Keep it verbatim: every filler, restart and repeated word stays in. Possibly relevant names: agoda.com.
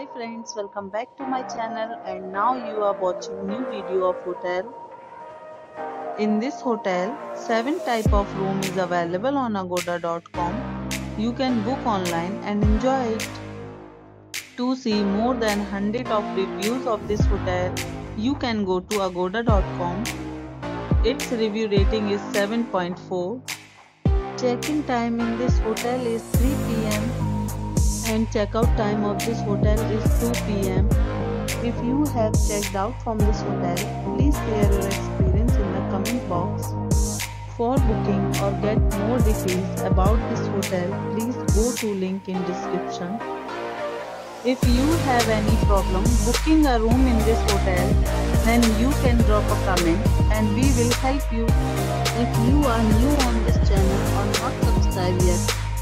Hi friends, welcome back to my channel, and now you are watching new video of hotel. In this hotel, seven type of room is available on agoda dot com. You can book online and enjoy it. To see more than one hundred of reviews of this hotel, you can go to agoda dot com. Its review rating is seven point four. Check-in time in this hotel is three p m and checkout time of this hotel is two p m If you have checked out from this hotel, please share your experience in the comment box. For booking or get more details about this hotel, please go to link in description. If you have any problem booking a room in this hotel, then you can drop a comment and we will help you. If you are new on this channel or not subscribed yet,